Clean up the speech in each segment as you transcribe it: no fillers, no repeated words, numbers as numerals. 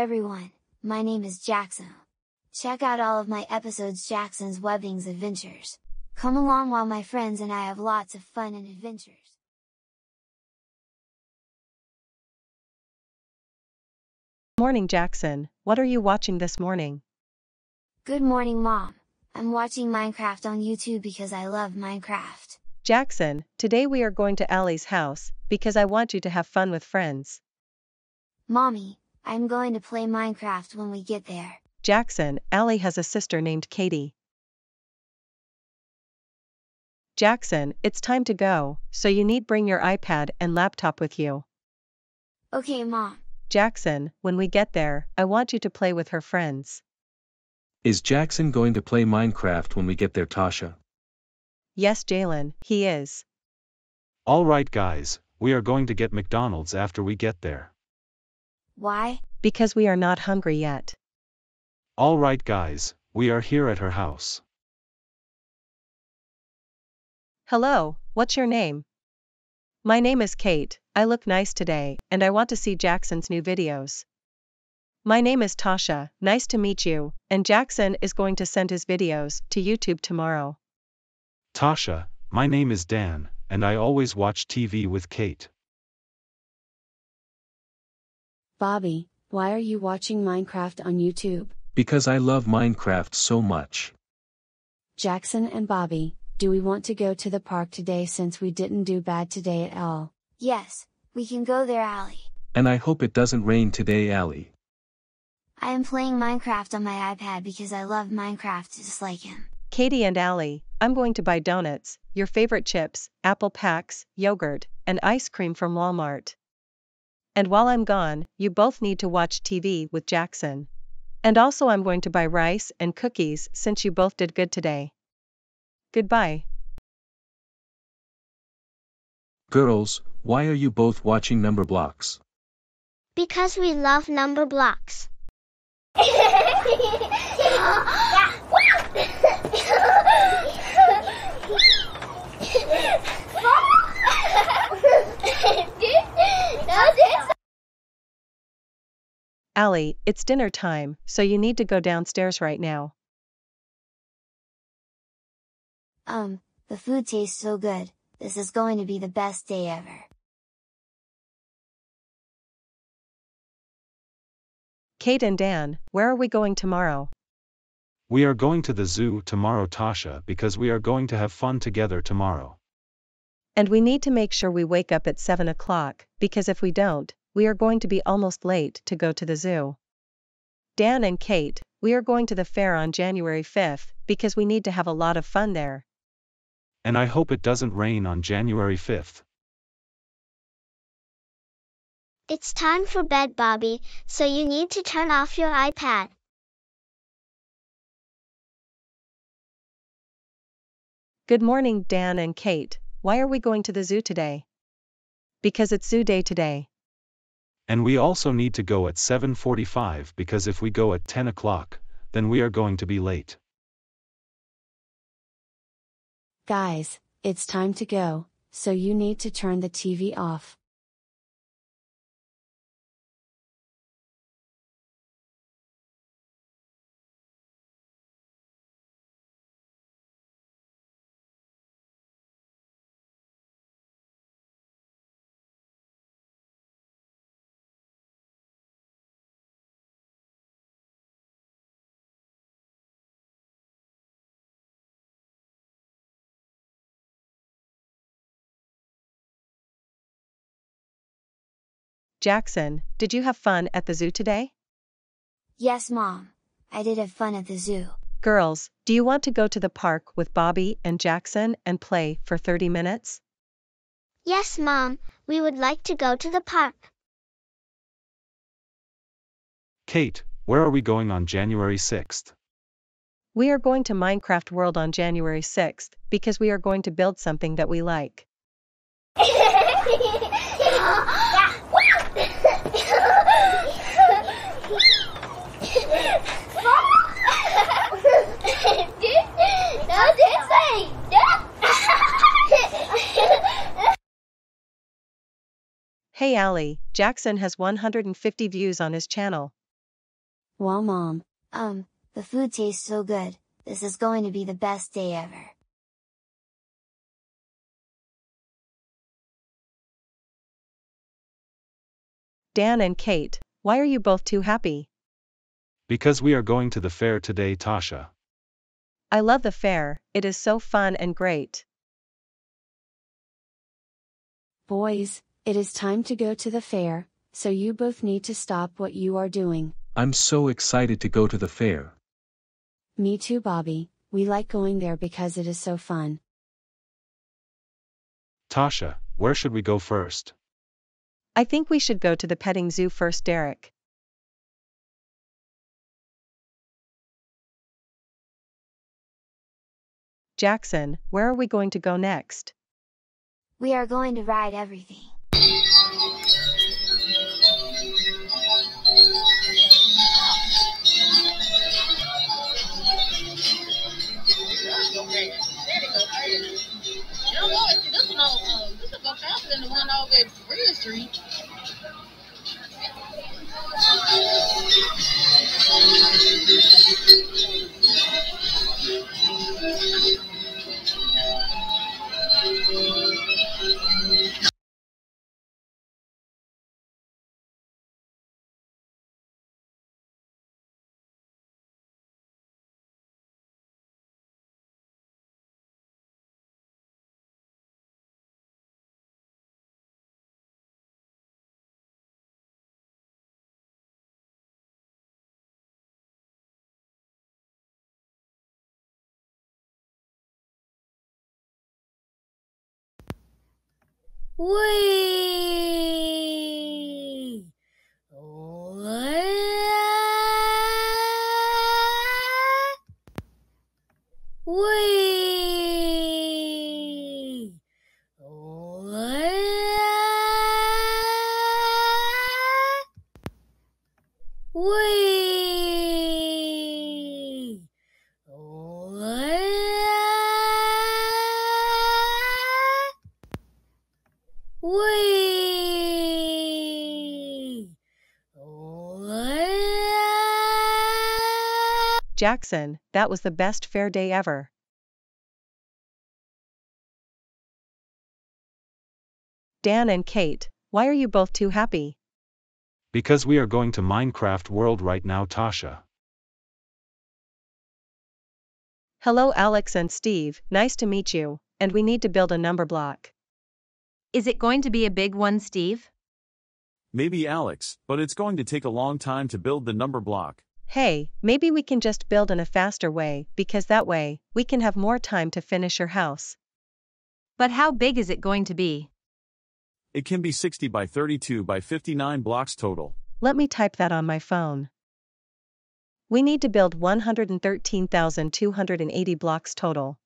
everyone, my name is Jaxon. Check out all of my episodes Jaxon's Webthings Adventures. Come along while my friends and I have lots of fun and adventures. Morning Jaxon, what are you watching this morning? Good morning Mom, I'm watching Minecraft on YouTube because I love Minecraft. Jaxon, today we are going to Allie's house, because I want you to have fun with friends. Mommy, I'm going to play Minecraft when we get there. Jaxon, Allie has a sister named Katie. Jaxon, it's time to go, so you need bring your iPad and laptop with you. Okay, Mom. Jaxon, when we get there, I want you to play with her friends. Is Jaxon going to play Minecraft when we get there, Tasha? Yes, Jalen, he is. Alright guys, we are going to get McDonald's after we get there. Why? Because we are not hungry yet. Alright guys, we are here at her house. Hello, what's your name? My name is Kate, I look nice today, and I want to see Jaxon's new videos. My name is Tasha, nice to meet you, and Jaxon is going to send his videos to YouTube tomorrow. Tasha, my name is Dan, and I always watch TV with Kate. Bobby, why are you watching Minecraft on YouTube? Because I love Minecraft so much. Jaxon and Bobby, do we want to go to the park today since we didn't do bad today at all? Yes, we can go there, Allie. And I hope it doesn't rain today, Allie. I am playing Minecraft on my iPad because I love Minecraft just like him. Katie and Allie, I'm going to buy donuts, your favorite chips, apple packs, yogurt, and ice cream from Walmart. And while I'm gone, you both need to watch TV with Jaxon. And also I'm going to buy rice and cookies since you both did good today. Goodbye. Girls, why are you both watching Numberblocks? Because we love Numberblocks. Allie, it's dinner time, so you need to go downstairs right now. The food tastes so good. This is going to be the best day ever. Kate and Dan, where are we going tomorrow? We are going to the zoo tomorrow, Tasha, because we are going to have fun together tomorrow. And we need to make sure we wake up at 7 o'clock, because if we don't, we are going to be almost late to go to the zoo. Dan and Kate, we are going to the fair on January 5th, because we need to have a lot of fun there. And I hope it doesn't rain on January 5th. It's time for bed, Bobby, so you need to turn off your iPad. Good morning, Dan and Kate. Why are we going to the zoo today? Because it's zoo day today. And we also need to go at 7:45 because if we go at 10 o'clock, then we are going to be late. Guys, it's time to go, so you need to turn the TV off. Jaxon, did you have fun at the zoo today? Yes, Mom. I did have fun at the zoo. Girls, do you want to go to the park with Bobby and Jaxon and play for 30 minutes? Yes, Mom. We would like to go to the park. Kate, where are we going on January 6th? We are going to Minecraft World on January 6th because we are going to build something that we like. Hey Allie, Jaxon has 150 views on his channel. Wow, Mom. The food tastes so good, this is going to be the best day ever. Dan and Kate, why are you both too happy? Because we are going to the fair today, Tasha. I love the fair, it is so fun and great. Boys, it is time to go to the fair, so you both need to stop what you are doing. I'm so excited to go to the fair. Me too, Bobby, we like going there because it is so fun. Tasha, where should we go first? I think we should go to the petting zoo first, Derek. Jaxon, where are we going to go next? We are going to ride everything. The one over at Real Street. Whee! Whee! Whee! Whee! Jaxon, that was the best fair day ever. Dan and Kate, why are you both too happy? Because we are going to Minecraft World right now, Tasha. Hello, Alex and Steve, nice to meet you, and we need to build a number block. Is it going to be a big one, Steve? Maybe, Alex, but it's going to take a long time to build the number block. Hey, maybe we can just build in a faster way, because that way, we can have more time to finish your house. But how big is it going to be? It can be 60 by 32 by 59 blocks total. Let me type that on my phone. We need to build 113,280 blocks total.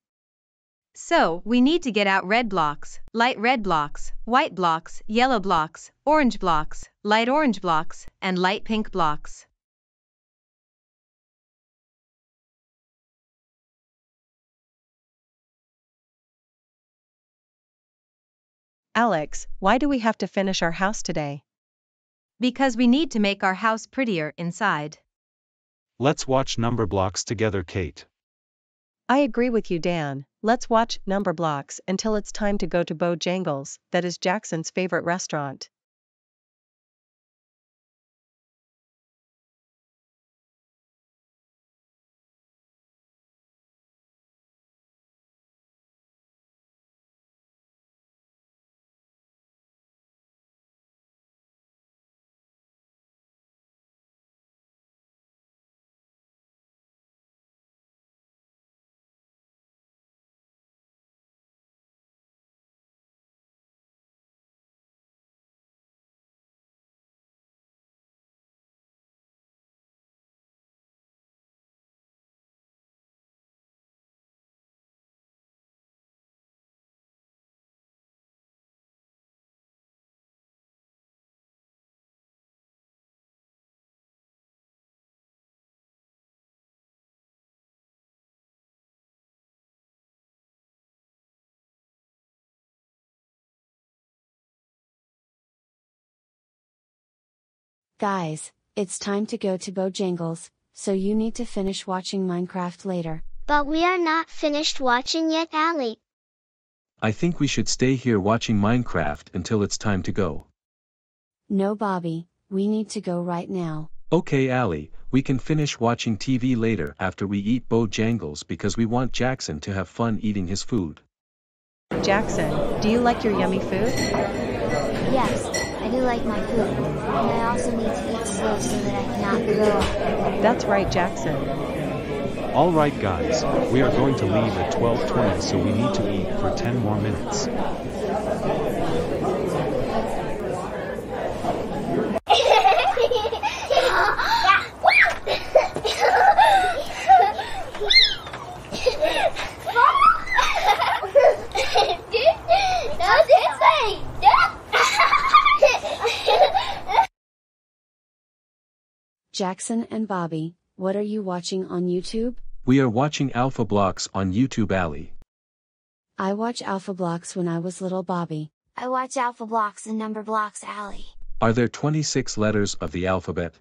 So, we need to get out red blocks, light red blocks, white blocks, yellow blocks, orange blocks, and light pink blocks. Alex, why do we have to finish our house today? Because we need to make our house prettier inside. Let's watch Numberblocks together, Kate. I agree with you, Dan. Let's watch Numberblocks until it's time to go to Bojangles, that is Jaxon's favorite restaurant. Guys, it's time to go to Bojangles, so you need to finish watching Minecraft later. But we are not finished watching yet, Allie. I think we should stay here watching Minecraft until it's time to go. No, Bobby, we need to go right now. Okay, Allie, we can finish watching TV later after we eat Bojangles because we want Jaxon to have fun eating his food. Jaxon, do you like your yummy food? Yes, I do like my food, and I also need to eat slow so that I cannot blow up. That's right, Jaxon. Alright guys, we are going to leave at 12:20 so we need to eat for 10 more minutes. Jaxon and Bobby, what are you watching on YouTube? We are watching Alpha Blocks on YouTube, Allie. I watch Alpha Blocks when I was little, Bobby. I watch Alpha Blocks and Numberblocks, Allie. Are there 26 letters of the alphabet?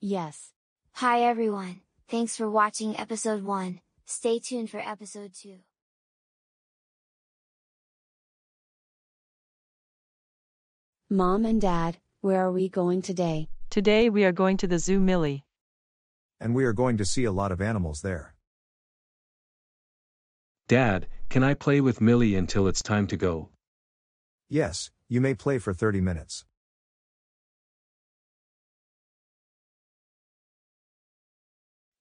Yes. Hi everyone, thanks for watching episode 1, stay tuned for episode 2. Mom and Dad, where are we going today? Today we are going to the zoo, Millie. And we are going to see a lot of animals there. Dad, can I play with Millie until it's time to go? Yes, you may play for 30 minutes.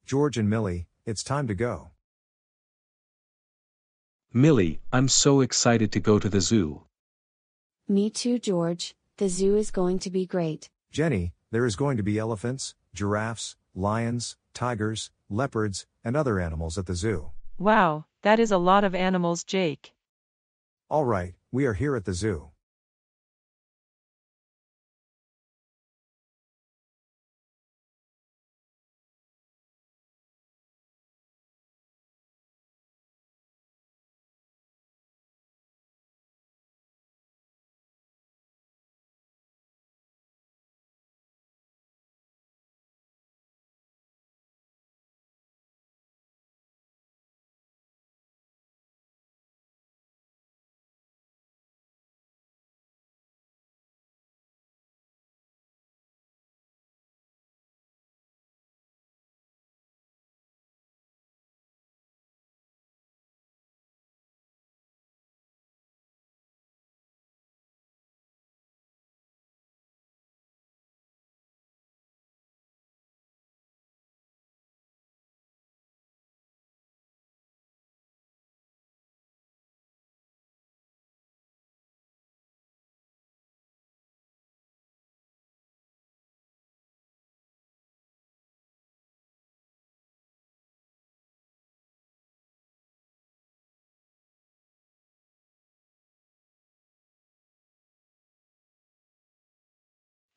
George and Millie, it's time to go. Millie, I'm so excited to go to the zoo. Me too, George. The zoo is going to be great. Jenny, there is going to be elephants, giraffes, lions, tigers, leopards, and other animals at the zoo. Wow, that is a lot of animals, Jake. All right, we are here at the zoo.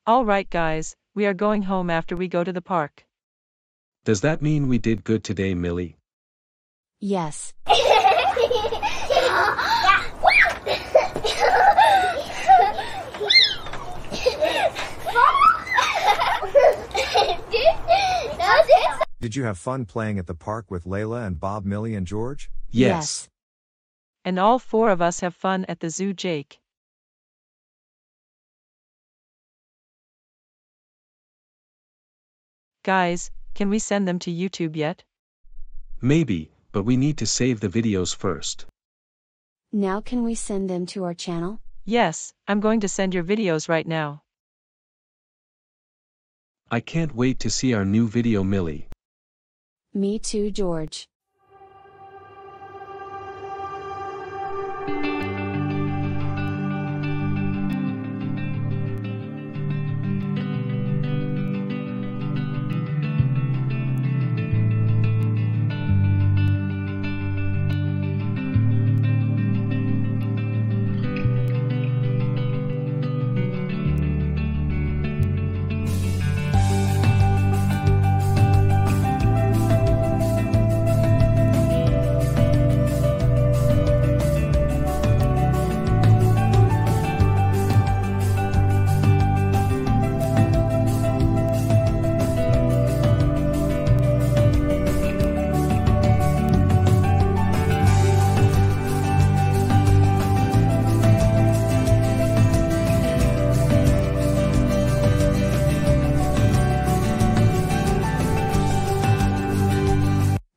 Alright guys, we are going home after we go to the park. Does that mean we did good today, Millie? Yes. Did you have fun playing at the park with Layla and Bob, Millie and George? Yes. And all four of us have fun at the zoo, Jake. Guys, can we send them to YouTube yet? Maybe, but we need to save the videos first. Now can we send them to our channel? Yes, I'm going to send your videos right now. I can't wait to see our new video, Millie. Me too, George.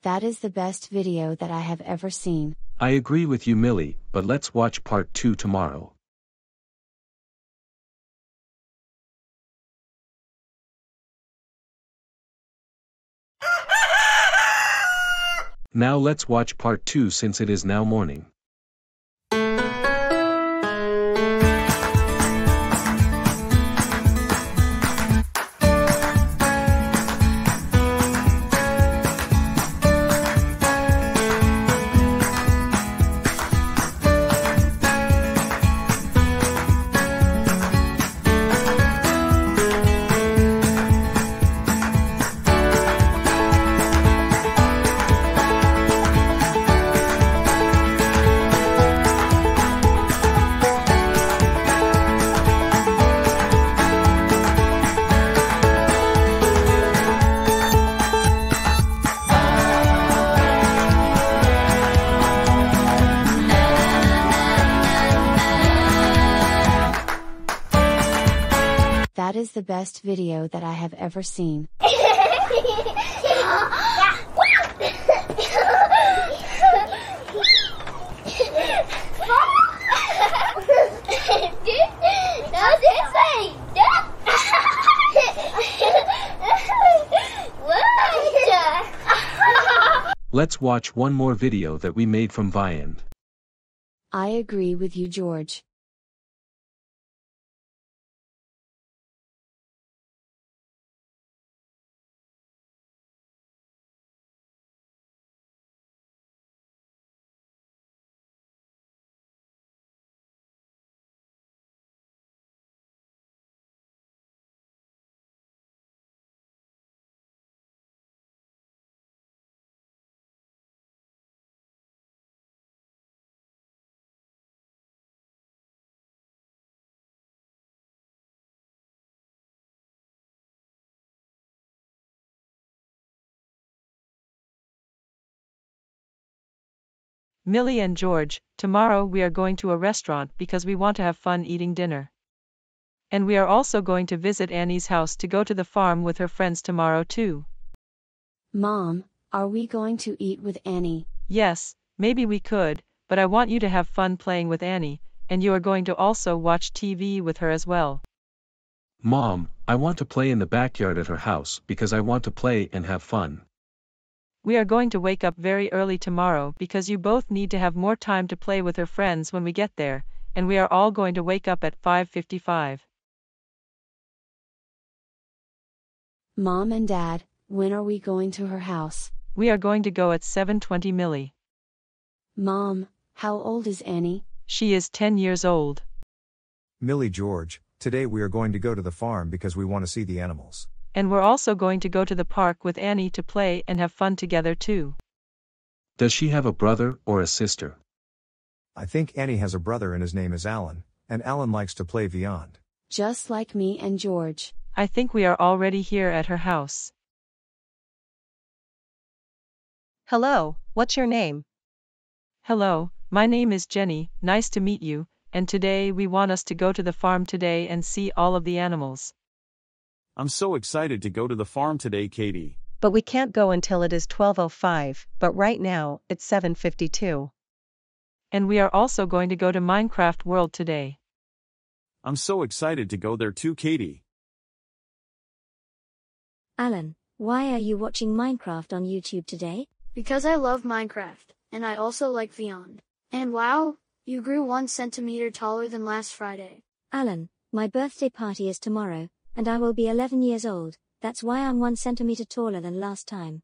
That is the best video that I have ever seen. I agree with you, Millie, but let's watch part 2 tomorrow. Now let's watch part 2 since it is now morning. That is the best video that I have ever seen. Let's watch one more video that we made from Vyond. I agree with you, George. Millie and George, tomorrow we are going to a restaurant because we want to have fun eating dinner. And we are also going to visit Annie's house to go to the farm with her friends tomorrow too. Mom, are we going to eat with Annie? Yes, maybe we could, but I want you to have fun playing with Annie, and you are going to also watch TV with her as well. Mom, I want to play in the backyard at her house because I want to play and have fun. We are going to wake up very early tomorrow because you both need to have more time to play with her friends when we get there, and we are all going to wake up at 5:55. Mom and Dad, when are we going to her house? We are going to go at 7:20, Millie. Mom, how old is Annie? She is 10 years old. Millie, George, today we are going to go to the farm because we want to see the animals. And we're also going to go to the park with Annie to play and have fun together too. Does she have a brother or a sister? I think Annie has a brother and his name is Alan, and Alan likes to play Vyond. Just like me and George. I think we are already here at her house. Hello, what's your name? Hello, my name is Jenny, nice to meet you, and today we want us to go to the farm today and see all of the animals. I'm so excited to go to the farm today, Katie. But we can't go until it is 12:05, but right now, it's 7:52. And we are also going to go to Minecraft World today. I'm so excited to go there too, Katie. Alan, why are you watching Minecraft on YouTube today? Because I love Minecraft, and I also like Vyond. And wow, you grew 1 centimeter taller than last Friday. Alan, my birthday party is tomorrow. And I will be 11 years old, that's why I'm 1 centimeter taller than last time.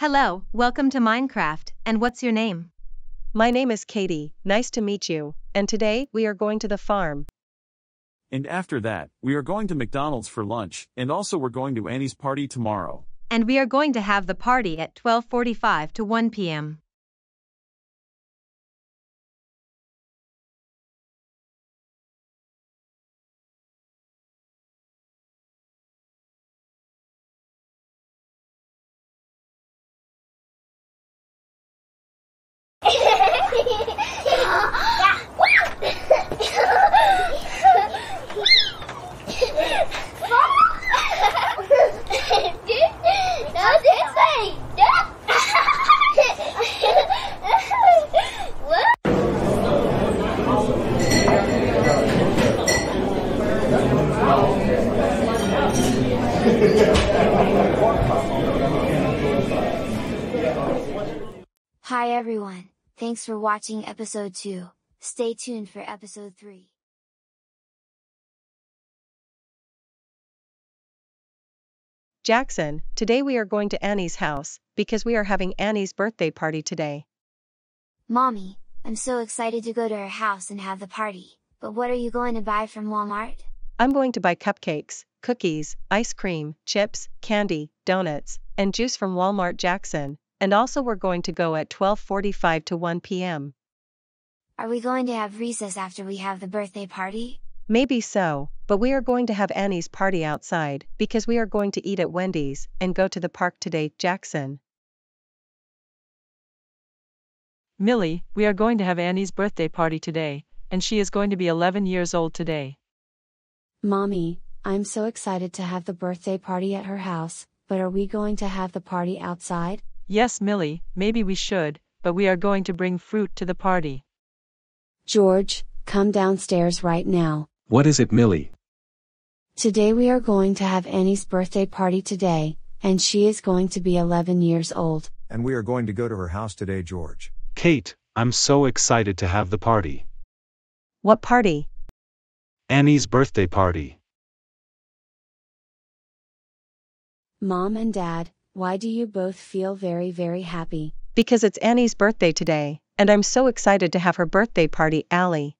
Hello, welcome to Minecraft, and what's your name? My name is Katie, nice to meet you, and today we are going to the farm. And after that, we are going to McDonald's for lunch, and also we're going to Annie's party tomorrow. And we are going to have the party at 12:45 to 1 p.m. Hi everyone, thanks for watching episode 2, stay tuned for episode 3. Jaxon, today we are going to Annie's house, because we are having Annie's birthday party today. Mommy, I'm so excited to go to her house and have the party, but what are you going to buy from Walmart? I'm going to buy cupcakes, cookies, ice cream, chips, candy, donuts, and juice from Walmart, Jaxon. And also we're going to go at 12:45 to 1 p.m. Are we going to have recess after we have the birthday party? Maybe so, but we are going to have Annie's party outside, because we are going to eat at Wendy's and go to the park today, Jaxon. Millie, we are going to have Annie's birthday party today, and she is going to be 11 years old today. Mommy, I'm so excited to have the birthday party at her house, but are we going to have the party outside? Yes, Millie, maybe we should, but we are going to bring fruit to the party. George, come downstairs right now. What is it, Millie? Today we are going to have Annie's birthday party today, and she is going to be 11 years old. And we are going to go to her house today, George. Kate, I'm so excited to have the party. What party? Annie's birthday party. Mom and Dad, why do you both feel very, very happy? Because it's Annie's birthday today, and I'm so excited to have her birthday party, Allie.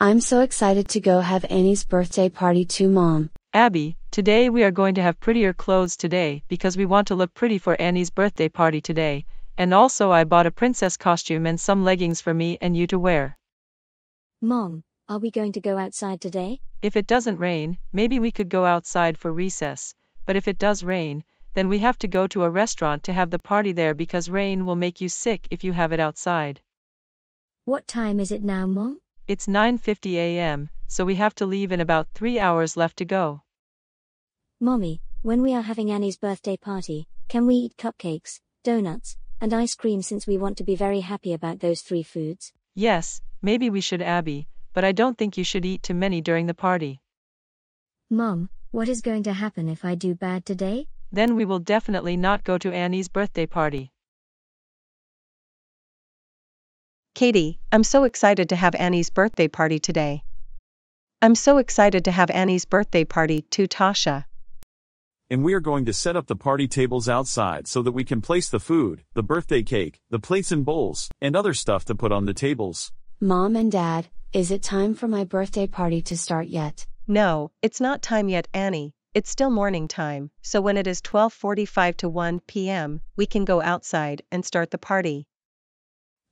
I'm so excited to go have Annie's birthday party too, Mom. Abby, today we are going to have prettier clothes today because we want to look pretty for Annie's birthday party today, and also I bought a princess costume and some leggings for me and you to wear. Mom, are we going to go outside today? If it doesn't rain, maybe we could go outside for recess, but if it does rain, then we have to go to a restaurant to have the party there because rain will make you sick if you have it outside. What time is it now, Mom? It's 9:50 a.m., so we have to leave in about 3 hours left to go. Mommy, when we are having Annie's birthday party, can we eat cupcakes, donuts, and ice cream since we want to be very happy about those three foods? Yes, maybe we should, Abby, but I don't think you should eat too many during the party. Mom, what is going to happen if I do bad today? Then we will definitely not go to Annie's birthday party. Katie, I'm so excited to have Annie's birthday party today. I'm so excited to have Annie's birthday party too, Tasha. And we are going to set up the party tables outside so that we can place the food, the birthday cake, the plates and bowls, and other stuff to put on the tables. Mom and Dad, is it time for my birthday party to start yet? No, it's not time yet, Annie. It's still morning time, so when it is 12:45 to 1 p.m., we can go outside and start the party.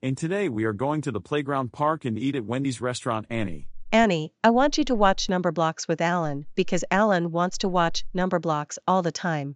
And today we are going to the playground park and eat at Wendy's restaurant, Annie. Annie, I want you to watch Numberblocks with Alan, because Alan wants to watch Numberblocks all the time.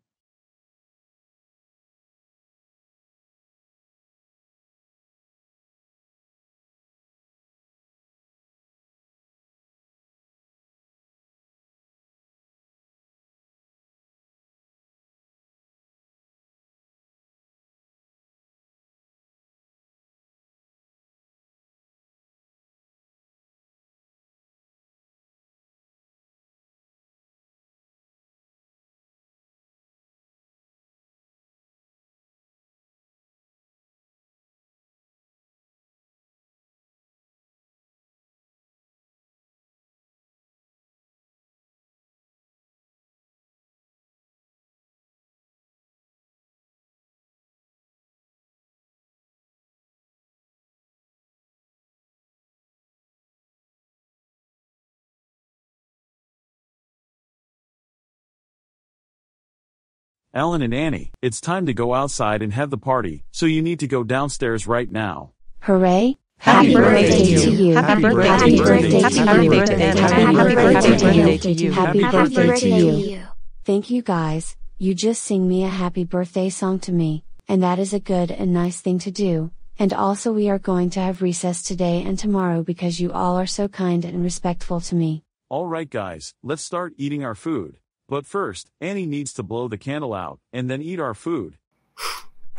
Alan and Annie, it's time to go outside and have the party, so you need to go downstairs right now. Hooray! Happy birthday to you. Happy birthday to you. Happy birthday to you. Happy birthday to you. Happy birthday to you. Thank you guys. You just sing me a happy birthday song to me, and that is a good and nice thing to do. And also we are going to have recess today and tomorrow because you all are so kind and respectful to me. Alright guys, let's start eating our food. But first, Annie needs to blow the candle out, and then eat our food.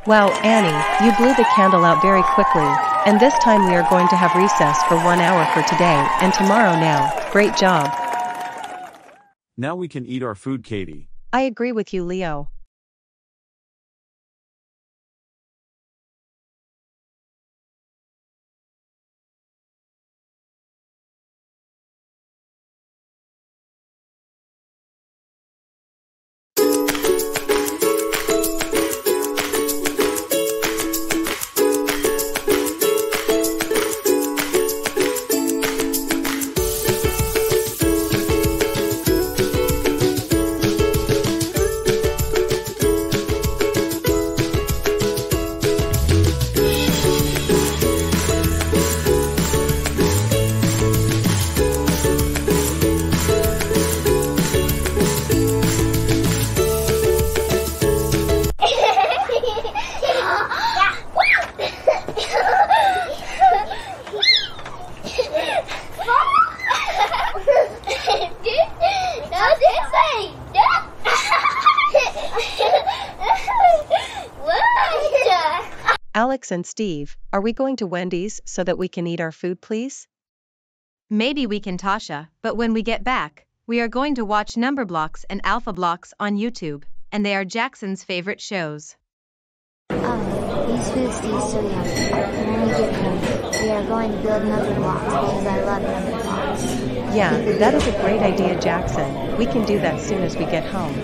Wow, Annie, you blew the candle out very quickly, and this time we are going to have recess for 1 hour for today and tomorrow now. Great job. Now we can eat our food, Katie. I agree with you, Leo. Alex and Steve, are we going to Wendy's so that we can eat our food, please? Maybe we can, Tasha, but when we get back, we are going to watch Numberblocks and Alpha Blocks on YouTube, and they are Jaxon's favorite shows. Oh, these foods taste so yummy. When we get home, we are going to build Numberblocks because I love Numberblocks. Yeah, that is a great idea, Jaxon. We can do that soon as we get home.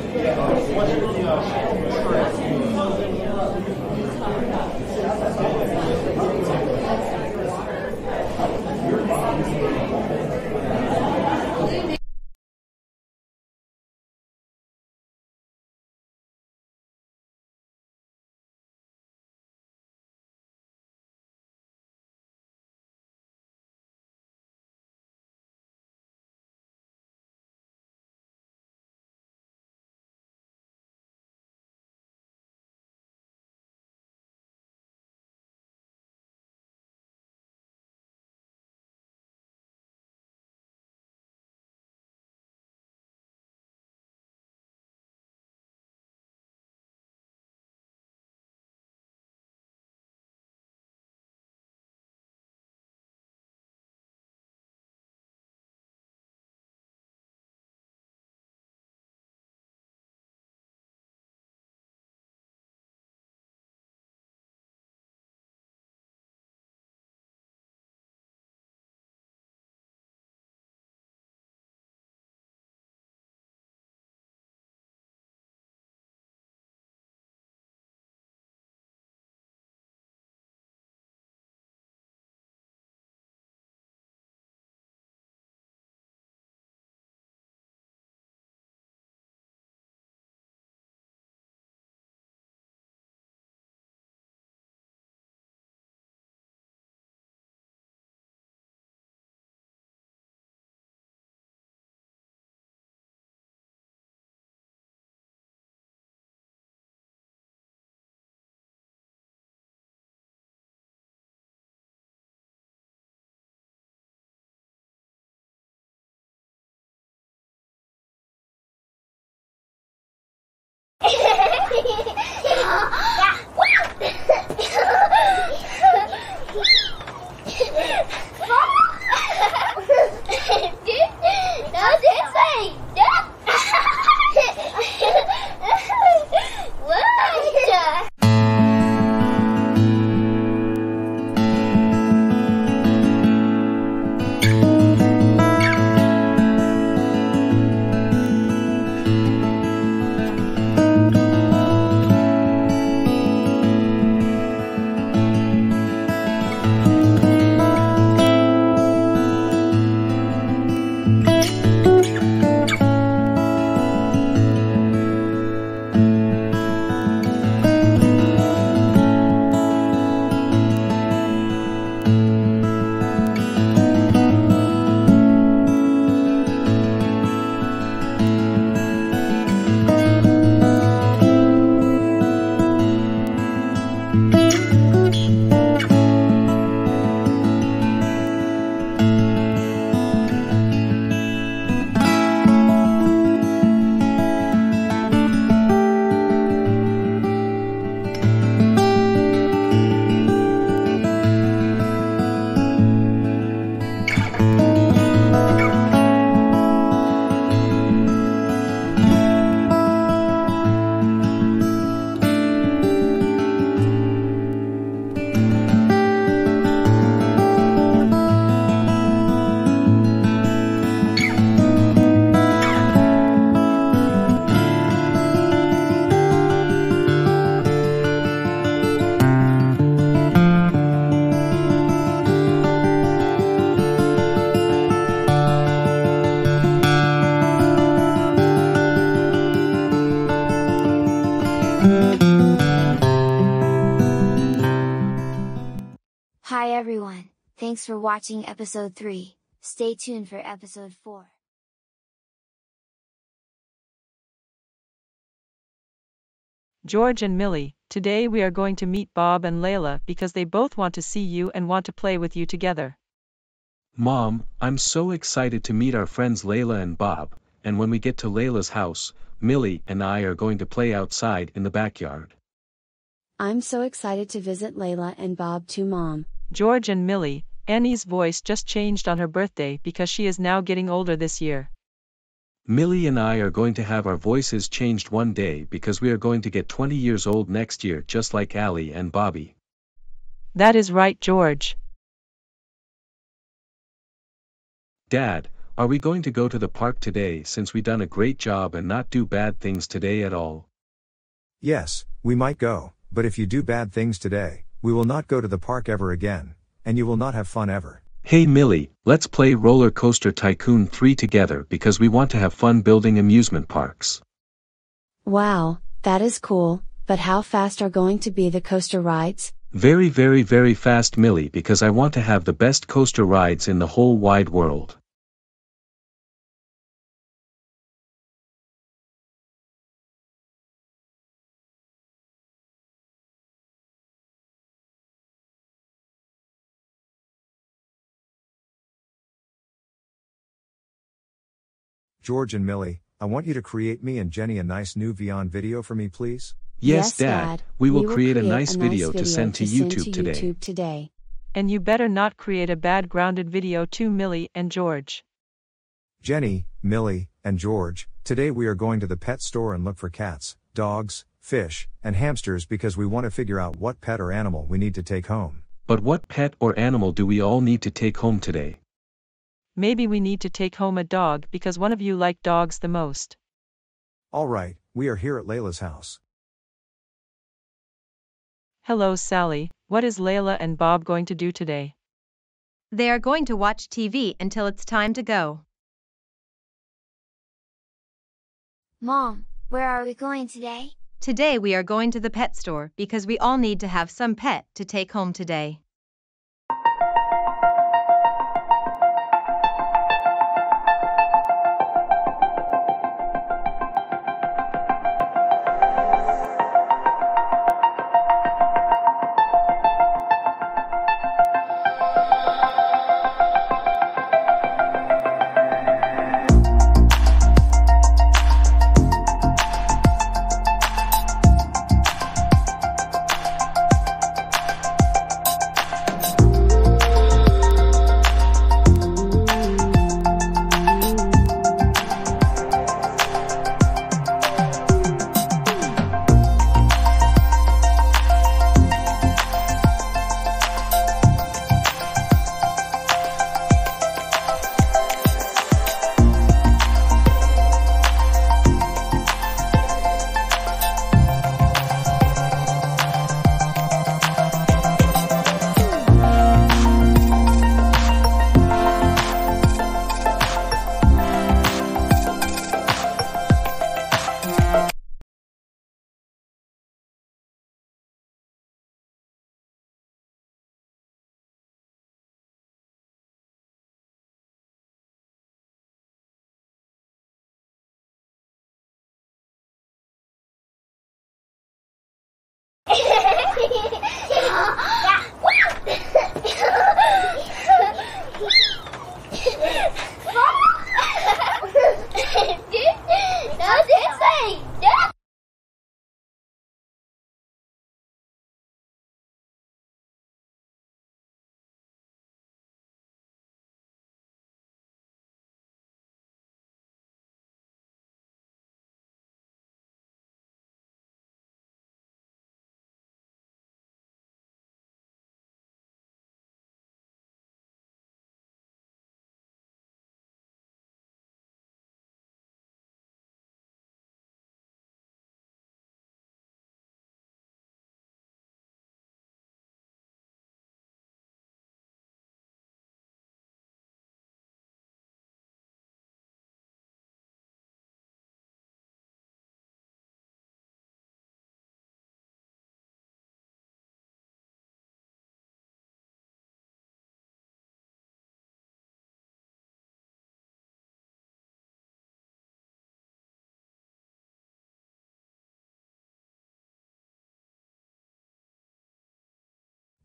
Hi everyone, thanks for watching episode 3, stay tuned for episode 4. George and Millie, today we are going to meet Bob and Layla because they both want to see you and want to play with you together. Mom, I'm so excited to meet our friends Layla and Bob, and when we get to Layla's house, Millie and I are going to play outside in the backyard. I'm so excited to visit Layla and Bob too, Mom. George and Millie, Annie's voice just changed on her birthday because she is now getting older this year. Millie and I are going to have our voices changed one day because we are going to get 20 years old next year just like Allie and Bobby. That is right, George. Dad, are we going to go to the park today since we done a great job and not do bad things today at all? Yes, we might go, but if you do bad things today, we will not go to the park ever again, and you will not have fun ever. Hey Millie, let's play Roller Coaster Tycoon 3 together because we want to have fun building amusement parks. Wow, that is cool, but how fast are going to be the coaster rides? Very very very fast Millie, because I want to have the best coaster rides in the whole wide world. George and Millie, I want you to create me and Jenny a nice new Vyond video for me, please. Yes, Dad. We will create a nice video to send to YouTube today. And you better not create a bad grounded video too, Millie and George. Jenny, Millie, and George, today we are going to the pet store and look for cats, dogs, fish, and hamsters because we want to figure out what pet or animal we need to take home. But what pet or animal do we all need to take home today? Maybe we need to take home a dog because one of you like dogs the most. Alright, we are here at Layla's house. Hello Sally, what is Layla and Bob going to do today? They are going to watch TV until it's time to go. Mom, where are we going today? Today we are going to the pet store because we all need to have some pet to take home today.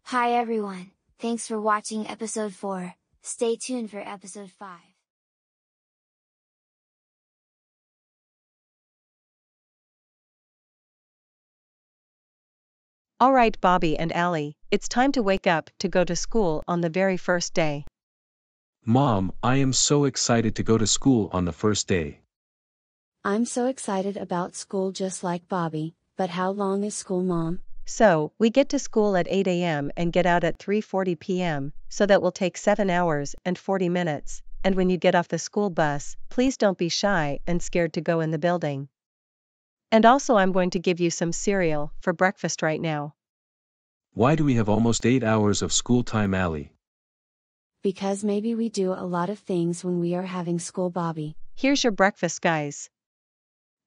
Hi everyone, thanks for watching episode 4, stay tuned for episode 5. Alright Bobby and Allie, it's time to wake up to go to school on the very first day. Mom, I am so excited to go to school on the first day. I'm so excited about school just like Bobby, but how long is school, Mom? So, we get to school at 8 a.m. and get out at 3:40 p.m., so that will take 7 hours and 40 minutes, and when you get off the school bus, please don't be shy and scared to go in the building. And also I'm going to give you some cereal for breakfast right now. Why do we have almost 8 hours of school time, Allie? Because maybe we do a lot of things when we are having school, Bobby. Here's your breakfast, guys.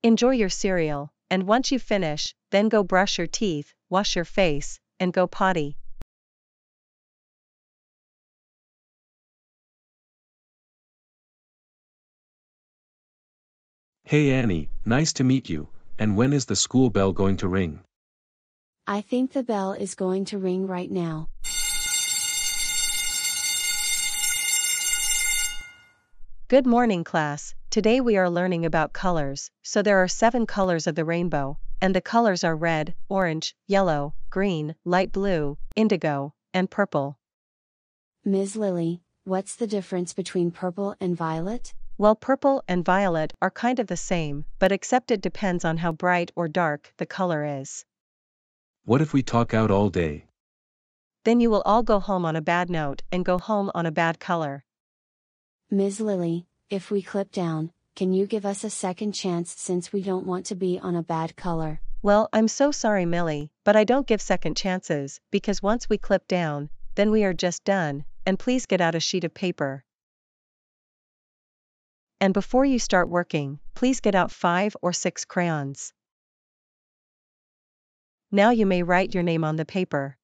Enjoy your cereal, and once you finish, then go brush your teeth, wash your face, and go potty. Hey Annie, nice to meet you, and when is the school bell going to ring? I think the bell is going to ring right now. Good morning class, today we are learning about colors, so there are 7 colors of the rainbow. And the colors are red, orange, yellow, green, light blue, indigo, and purple. Ms. Lily, what's the difference between purple and violet? Well, purple and violet are kind of the same, but except it depends on how bright or dark the color is. What if we talk out all day? Then you will all go home on a bad note and go home on a bad color. Ms. Lily, if we clip down, can you give us a second chance since we don't want to be on a bad color? Well, I'm so sorry Millie, but I don't give second chances, because once we clip down, then we are just done, and please get out a sheet of paper. And before you start working, please get out 5 or 6 crayons. Now you may write your name on the paper.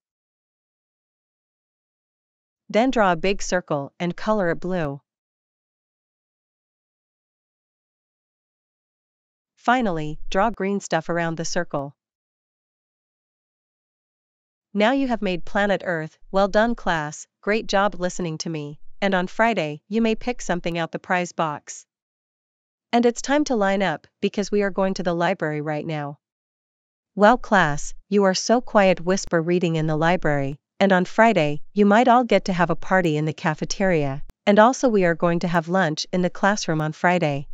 Then draw a big circle and color it blue. Finally, draw green stuff around the circle. Now you have made planet Earth. Well done class, great job listening to me, and on Friday, you may pick something out the prize box. And it's time to line up, because we are going to the library right now. Well class, you are so quiet, whisper reading in the library, and on Friday, you might all get to have a party in the cafeteria, and also we are going to have lunch in the classroom on Friday.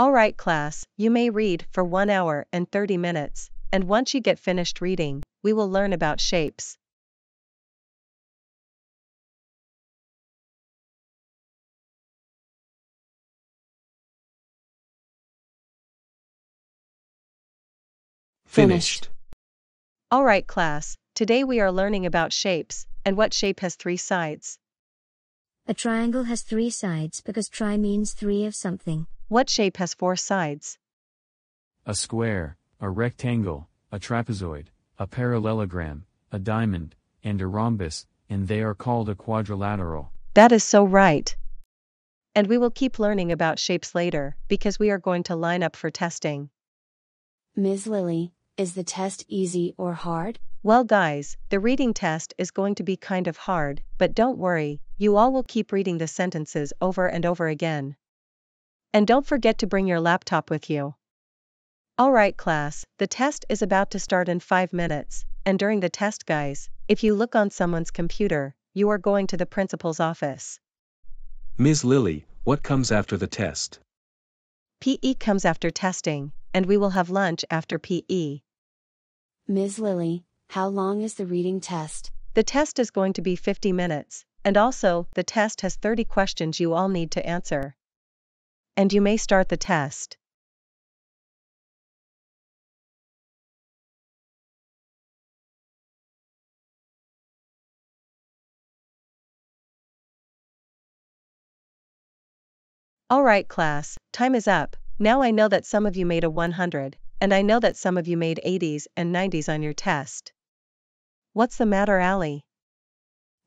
Alright class, you may read for 1 hour and 30 minutes, and once you get finished reading, we will learn about shapes. Finished. Alright class, today we are learning about shapes, and what shape has 3 sides? A triangle has 3 sides because tri means 3 of something. What shape has 4 sides? A square, a rectangle, a trapezoid, a parallelogram, a diamond, and a rhombus, and they are called a quadrilateral. That is so right. And we will keep learning about shapes later, because we are going to line up for testing. Ms. Lily, is the test easy or hard? Well guys, the reading test is going to be kind of hard, but don't worry, you all will keep reading the sentences over and over again. And don't forget to bring your laptop with you. Alright class, the test is about to start in 5 minutes, and during the test guys, if you look on someone's computer, you are going to the principal's office. Ms. Lily, what comes after the test? PE comes after testing, and we will have lunch after PE. Ms. Lily, how long is the reading test? The test is going to be 50 minutes, and also, the test has 30 questions you all need to answer. And you may start the test. Alright class, time is up. Now I know that some of you made a 100, and I know that some of you made 80s and 90s on your test. What's the matter, Allie?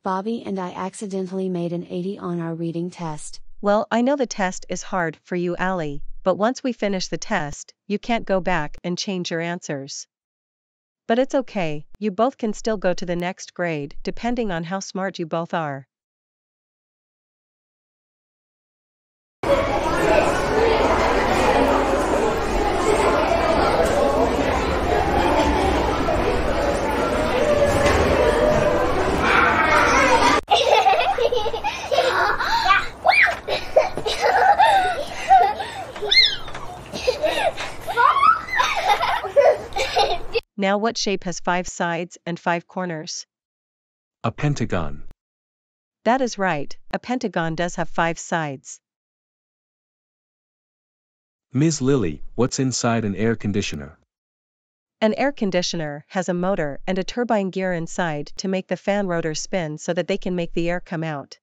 Bobby and I accidentally made an 80 on our reading test. Well, I know the test is hard for you, Allie, but once we finish the test, you can't go back and change your answers. But it's okay, you both can still go to the next grade, depending on how smart you both are. Now what shape has 5 sides and 5 corners? A pentagon. That is right, a pentagon does have 5 sides. Ms. Lily, what's inside an air conditioner? An air conditioner has a motor and a turbine gear inside to make the fan rotors spin so that they can make the air come out.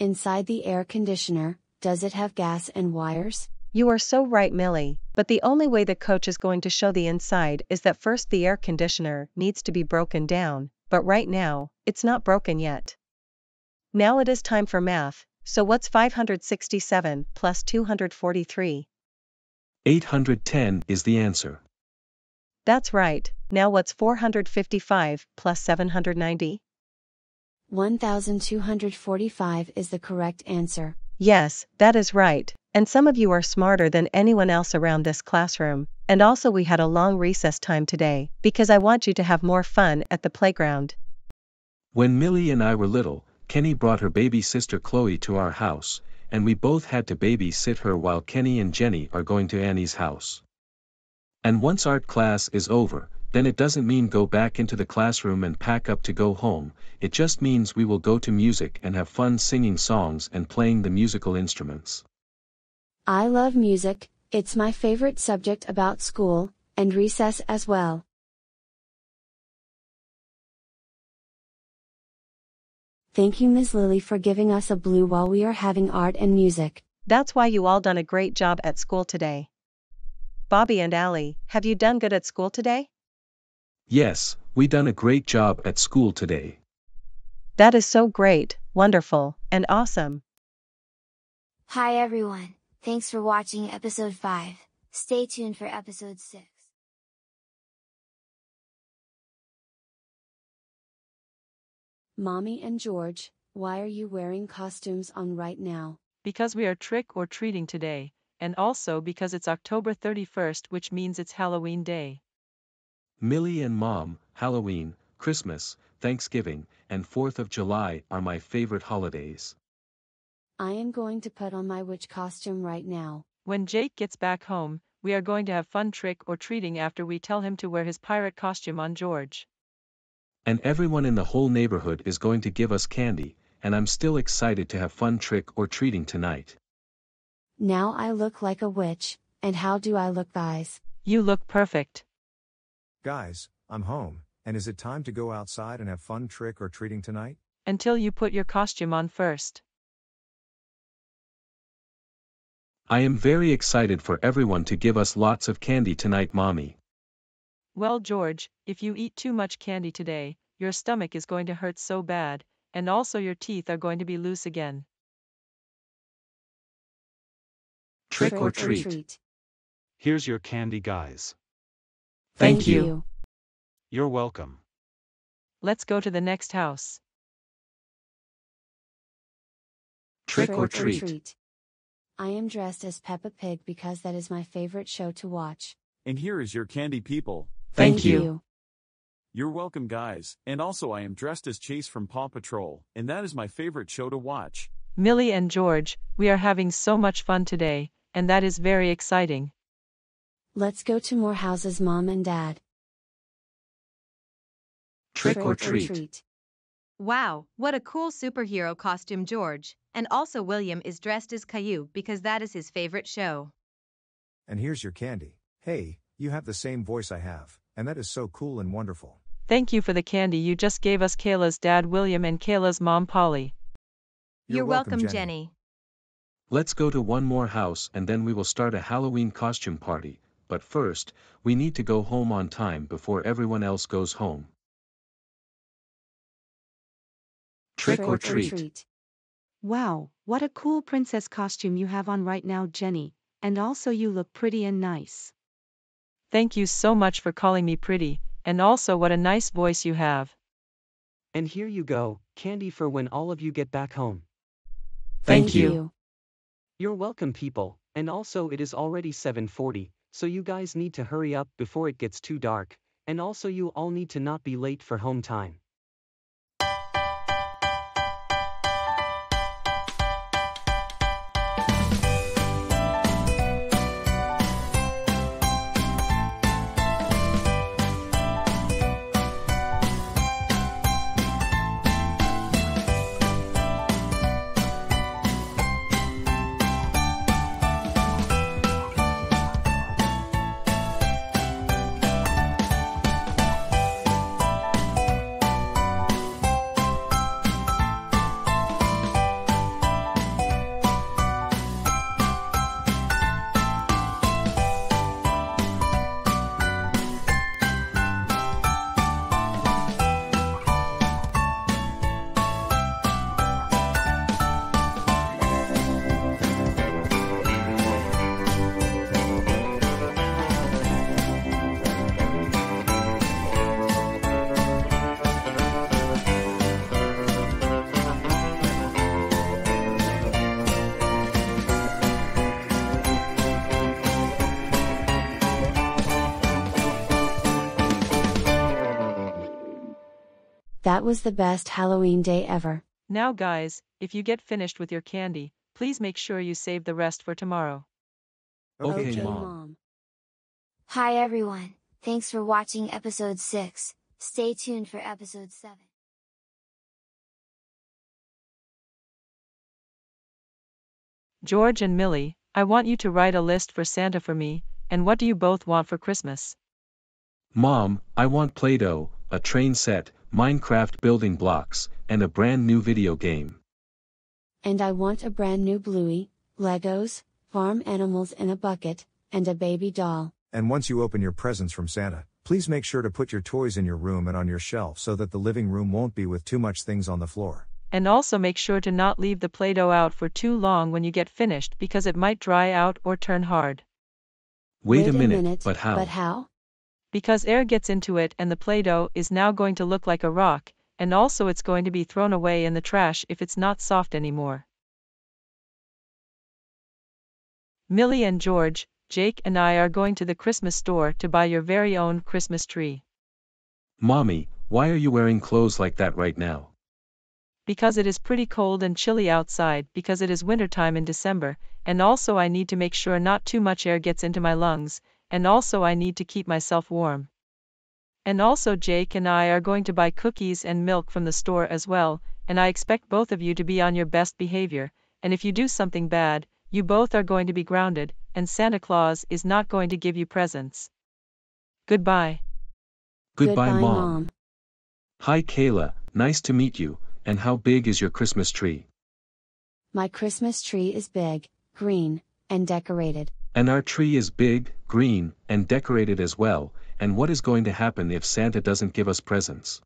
Inside the air conditioner, does it have gas and wires? You are so right, Millie, but the only way the coach is going to show the inside is that first the air conditioner needs to be broken down, but right now, it's not broken yet. Now it is time for math, so what's 567 plus 243? 810 is the answer. That's right, now what's 455 plus 790? 1245 is the correct answer. Yes, that is right. And some of you are smarter than anyone else around this classroom, and also we had a long recess time today, because I want you to have more fun at the playground. When Millie and I were little, Kenny brought her baby sister Chloe to our house, and we both had to babysit her while Kenny and Jenny are going to Annie's house. And once art class is over, then it doesn't mean go back into the classroom and pack up to go home, it just means we will go to music and have fun singing songs and playing the musical instruments. I love music, it's my favorite subject about school, and recess as well. Thank you, Ms. Lily, for giving us a blue while we are having art and music. That's why you all done a great job at school today. Bobby and Allie, have you done good at school today? Yes, we done a great job at school today. That is so great, wonderful, and awesome. Hi everyone. Thanks for watching episode 5. Stay tuned for episode 6. Mommy and George, why are you wearing costumes on right now? Because we are trick or treating today, and also because it's October 31st, which means it's Halloween day. Millie and Mom, Halloween, Christmas, Thanksgiving, and 4th of July are my favorite holidays. I am going to put on my witch costume right now. When Jake gets back home, we are going to have fun trick or treating after we tell him to wear his pirate costume on George. And everyone in the whole neighborhood is going to give us candy, and I'm still excited to have fun trick or treating tonight. Now I look like a witch, and how do I look, guys? You look perfect. Guys, I'm home, and is it time to go outside and have fun trick or treating tonight? Until you put your costume on first. I am very excited for everyone to give us lots of candy tonight, Mommy. Well, George, if you eat too much candy today, your stomach is going to hurt so bad, and also your teeth are going to be loose again. Trick or treat. Here's your candy, guys. Thank you. You're welcome. Let's go to the next house. Trick or treat. I am dressed as Peppa Pig because that is my favorite show to watch. And here is your candy, people. Thank you. You're welcome, guys. And also I am dressed as Chase from Paw Patrol, and that is my favorite show to watch. Millie and George, we are having so much fun today, and that is very exciting. Let's go to more houses, Mom and Dad. Trick or treat. Wow, what a cool superhero costume, George. And also William is dressed as Caillou because that is his favorite show. And here's your candy. Hey, you have the same voice I have, and that is so cool and wonderful. Thank you for the candy you just gave us, Kayla's dad William and Kayla's mom Polly. You're welcome, Jenny. Let's go to one more house and then we will start a Halloween costume party, but first, we need to go home on time before everyone else goes home. Trick or treat. Wow, what a cool princess costume you have on right now, Jenny, and also you look pretty and nice. Thank you so much for calling me pretty, And also what a nice voice you have. And here you go, candy for when all of you get back home. Thank you. You're welcome, people, and also it is already 7:40, so you guys need to hurry up before it gets too dark, and also you all need to not be late for home time. That was the best Halloween day ever. Now guys, if you get finished with your candy, please make sure you save the rest for tomorrow. Okay, Mom. Hi everyone, thanks for watching episode 6, stay tuned for episode 7. George and Millie, I want you to write a list for Santa for me, and what do you both want for Christmas? Mom, I want Play-Doh, a train set, Minecraft building blocks, and a brand new video game. And I want a brand new Bluey, Legos, farm animals in a bucket, and a baby doll. And once you open your presents from Santa, please make sure to put your toys in your room and on your shelf so that the living room won't be with too much things on the floor. And also make sure to not leave the Play-Doh out for too long when you get finished because it might dry out or turn hard. Wait a minute, but how? Because air gets into it and the Play-Doh is now going to look like a rock, and also it's going to be thrown away in the trash if it's not soft anymore. Millie and George, Jake and I are going to the Christmas store to buy your very own Christmas tree. Mommy, why are you wearing clothes like that right now? Because it is pretty cold and chilly outside because it is wintertime in December, and also I need to make sure not too much air gets into my lungs, and also I need to keep myself warm. And also Jake and I are going to buy cookies and milk from the store as well, and I expect both of you to be on your best behavior, and if you do something bad, you both are going to be grounded, and Santa Claus is not going to give you presents. Goodbye. Goodbye, Mom. Hi Kayla, nice to meet you, and how big is your Christmas tree? My Christmas tree is big, green, and decorated. And our tree is big, green, and decorated as well, and what is going to happen if Santa doesn't give us presents?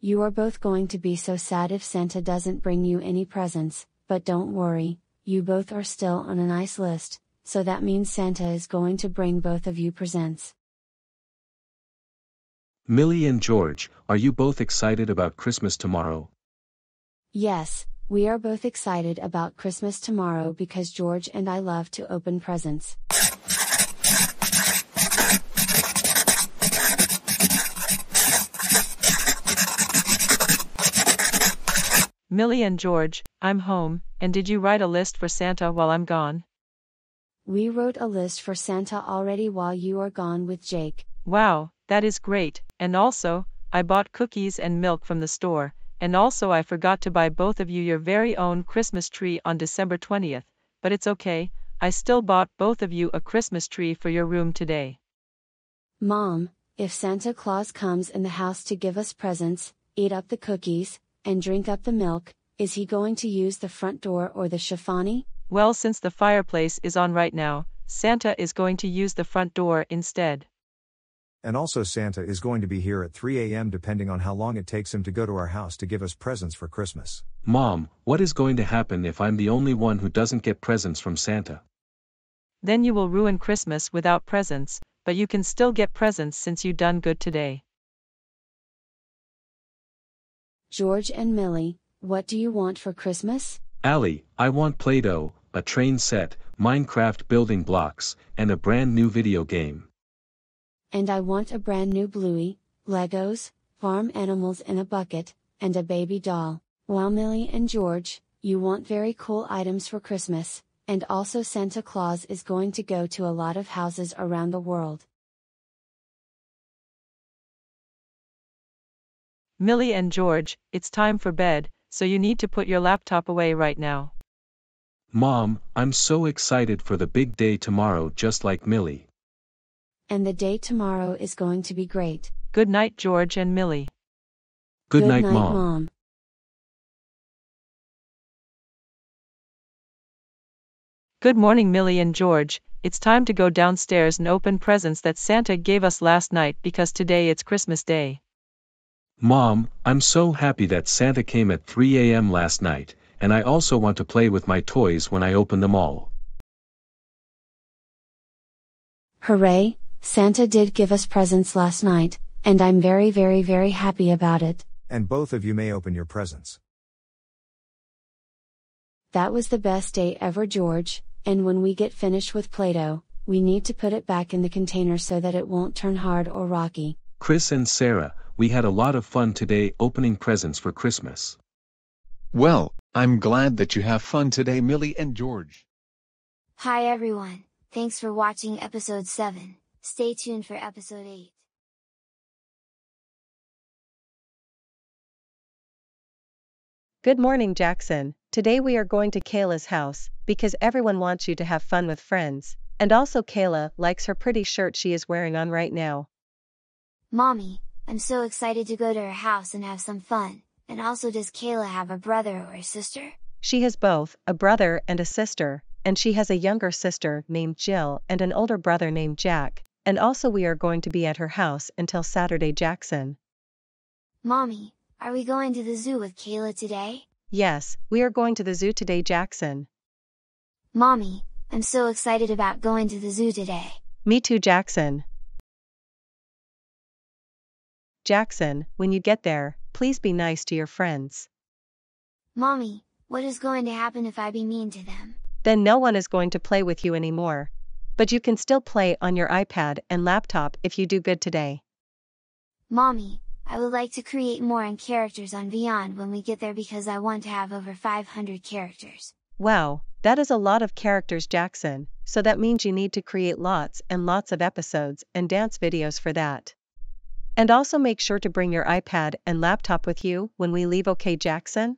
You are both going to be so sad if Santa doesn't bring you any presents, but don't worry, you both are still on a nice list, so that means Santa is going to bring both of you presents. Millie and George, are you both excited about Christmas tomorrow? Yes. We are both excited about Christmas tomorrow because George and I love to open presents. Millie and George, I'm home, and did you write a list for Santa while I'm gone? We wrote a list for Santa already while you are gone with Jake. Wow, that is great, and also, I bought cookies and milk from the store. And also I forgot to buy both of you your very own Christmas tree on December 20th, but it's okay, I still bought both of you a Christmas tree for your room today. Mom, if Santa Claus comes in the house to give us presents, eat up the cookies, and drink up the milk, is he going to use the front door or the chiffonier? Well, since the fireplace is on right now, Santa is going to use the front door instead. And also Santa is going to be here at 3 a.m. depending on how long it takes him to go to our house to give us presents for Christmas. Mom, what is going to happen if I'm the only one who doesn't get presents from Santa? Then you will ruin Christmas without presents, but you can still get presents since you done good today. George and Millie, what do you want for Christmas? Allie, I want Play-Doh, a train set, Minecraft building blocks, and a brand new video game. And I want a brand new Bluey, Legos, farm animals in a bucket, and a baby doll. Well, Millie and George, you want very cool items for Christmas, and also Santa Claus is going to go to a lot of houses around the world. Millie and George, it's time for bed, so you need to put your laptop away right now. Mom, I'm so excited for the big day tomorrow, just like Millie. And the day tomorrow is going to be great. Good night, George and Millie. Good night, Mom. Good morning, Millie and George. It's time to go downstairs and open presents that Santa gave us last night because today it's Christmas Day. Mom, I'm so happy that Santa came at 3 a.m. last night, and I also want to play with my toys when I open them all. Hooray, Santa did give us presents last night, and I'm very, very, very happy about it. And both of you may open your presents. That was the best day ever, George, and when we get finished with Play-Doh, we need to put it back in the container so that it won't turn hard or rocky. Chris and Sarah, we had a lot of fun today opening presents for Christmas. Well, I'm glad that you have fun today, Millie and George. Hi everyone. Thanks for watching episode 7. Stay tuned for episode 8. Good morning, Jaxon. Today we are going to Kayla's house, because everyone wants you to have fun with friends, and also Kayla likes her pretty shirt she is wearing on right now. Mommy, I'm so excited to go to her house and have some fun, and also does Kayla have a brother or a sister? She has both, a brother and a sister. And she has a younger sister named Jill and an older brother named Jack, and also we are going to be at her house until Saturday, Jaxon. Mommy, are we going to the zoo with Kayla today? Yes, we are going to the zoo today, Jaxon. Mommy, I'm so excited about going to the zoo today. Me too, Jaxon. Jaxon, when you get there, please be nice to your friends. Mommy, what is going to happen if I be mean to them? Then no one is going to play with you anymore. But you can still play on your iPad and laptop if you do good today. Mommy, I would like to create more in characters on Vyond when we get there because I want to have over 500 characters. Wow, that is a lot of characters, Jaxon, so that means you need to create lots and lots of episodes and dance videos for that. And also make sure to bring your iPad and laptop with you when we leave, okay, Jaxon?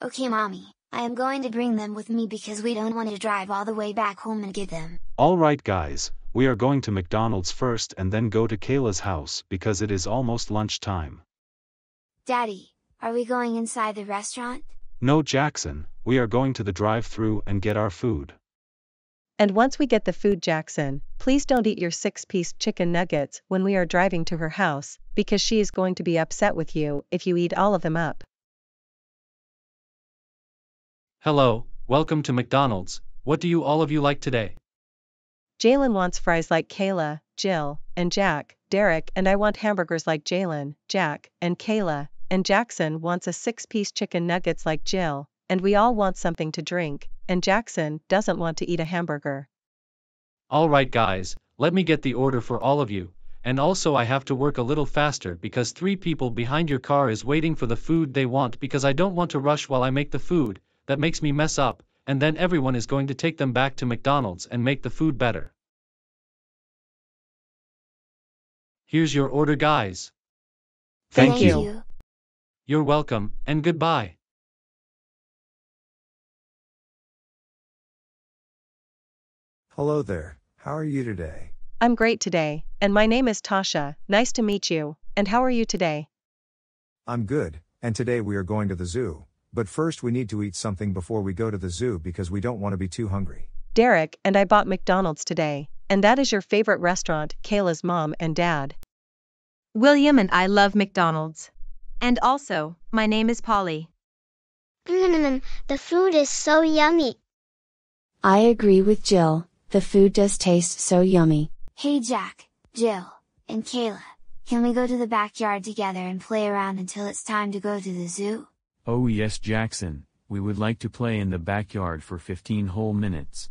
Okay, Mommy. I am going to bring them with me because we don't want to drive all the way back home and get them. Alright guys, we are going to McDonald's first and then go to Kayla's house because it is almost lunchtime. Daddy, are we going inside the restaurant? No, Jaxon, we are going to the drive-thru and get our food. And once we get the food, Jaxon, please don't eat your 6-piece chicken nuggets when we are driving to her house, because she is going to be upset with you if you eat all of them up. Hello, welcome to McDonald's. What do you all of you like today? Jalen wants fries like Kayla, Jill, and Jack, Derek and I want hamburgers like Jalen, Jack, and Kayla, and Jaxon wants a 6-piece chicken nuggets like Jill, and we all want something to drink, and Jaxon doesn't want to eat a hamburger. Alright guys, let me get the order for all of you, and also I have to work a little faster because 3 people behind your car is waiting for the food they want because I don't want to rush while I make the food. That makes me mess up, and then everyone is going to take them back to McDonald's and make the food better. Here's your order, guys. Thank you. You're welcome, and goodbye. Hello there, how are you today? I'm great today, and my name is Tasha, nice to meet you, and how are you today? I'm good, and today we are going to the zoo. But first we need to eat something before we go to the zoo because we don't want to be too hungry. Derek and I bought McDonald's today, and that is your favorite restaurant, Kayla's mom and dad. William and I love McDonald's. And also, my name is Polly. The food is so yummy. I agree with Jill, the food does taste so yummy. Hey Jack, Jill, and Kayla, can we go to the backyard together and play around until it's time to go to the zoo? Oh yes Jaxon, we would like to play in the backyard for 15 whole minutes.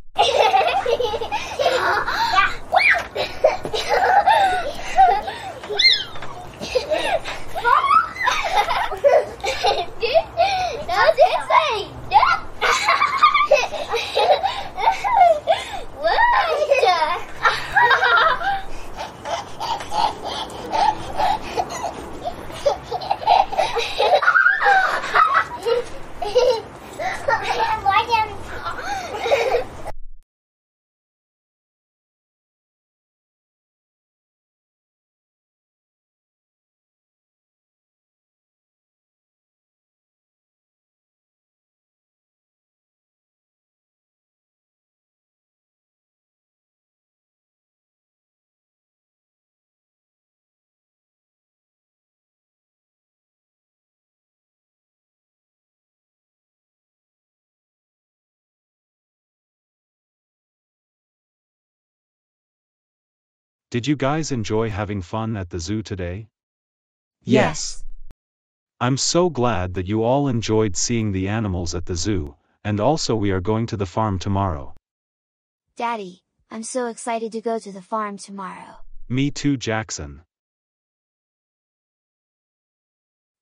Did you guys enjoy having fun at the zoo today? Yes! I'm so glad that you all enjoyed seeing the animals at the zoo, and also we are going to the farm tomorrow. Daddy, I'm so excited to go to the farm tomorrow. Me too, Jaxon.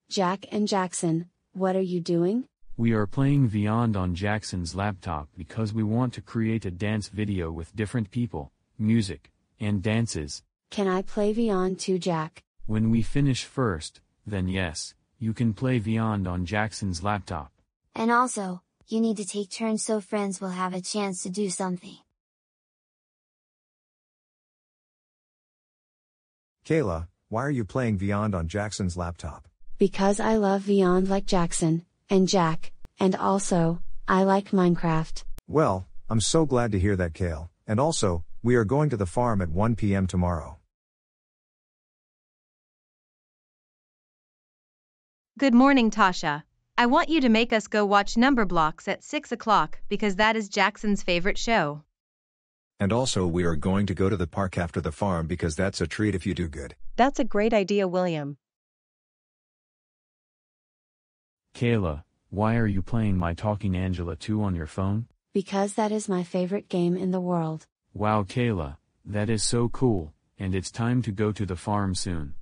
Jack and Jaxon, what are you doing? We are playing Vyond on Jaxon's laptop because we want to create a dance video with different people, music, and dances. Can I play Vyond too, Jack? When we finish first, then yes, you can play Vyond on Jaxon's laptop. And also, you need to take turns so friends will have a chance to do something. Kayla, why are you playing Vyond on Jaxon's laptop? Because I love Vyond like Jaxon, and Jack, and also, I like Minecraft. Well, I'm so glad to hear that, Kale, and also, we are going to the farm at 1 p.m. tomorrow. Good morning, Tasha. I want you to make us go watch Numberblocks at 6 o'clock because that is Jaxon's favorite show. And also we are going to go to the park after the farm because that's a treat if you do good. That's a great idea, William. Kayla, why are you playing My Talking Angela 2 on your phone? Because that is my favorite game in the world. Wow Kayla, that is so cool, and it's time to go to the farm soon.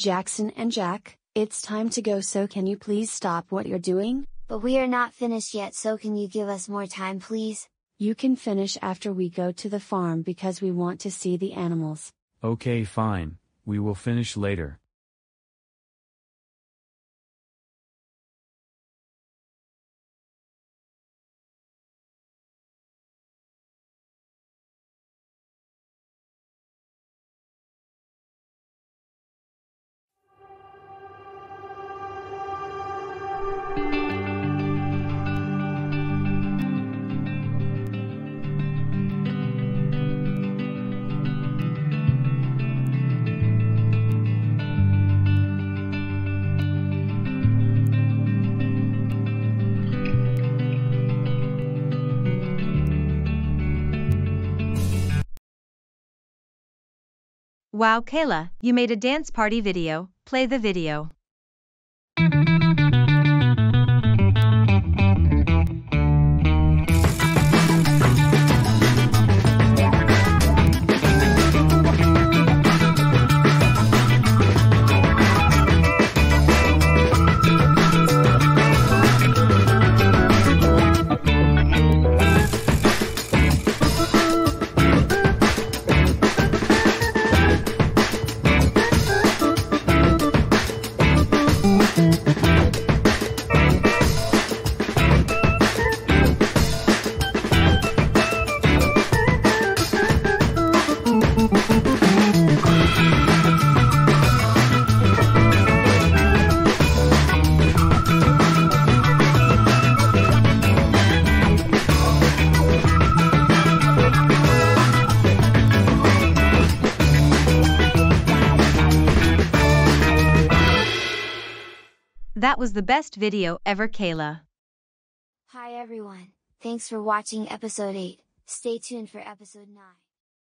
Jaxon and Jack, it's time to go, so can you please stop what you're doing? But we are not finished yet, so can you give us more time please? You can finish after we go to the farm because we want to see the animals. Okay fine, we will finish later. Wow Kayla, you made a dance party video, play the video. That was the best video ever, Kayla. Hi everyone, thanks for watching episode 8. Stay tuned for episode 9.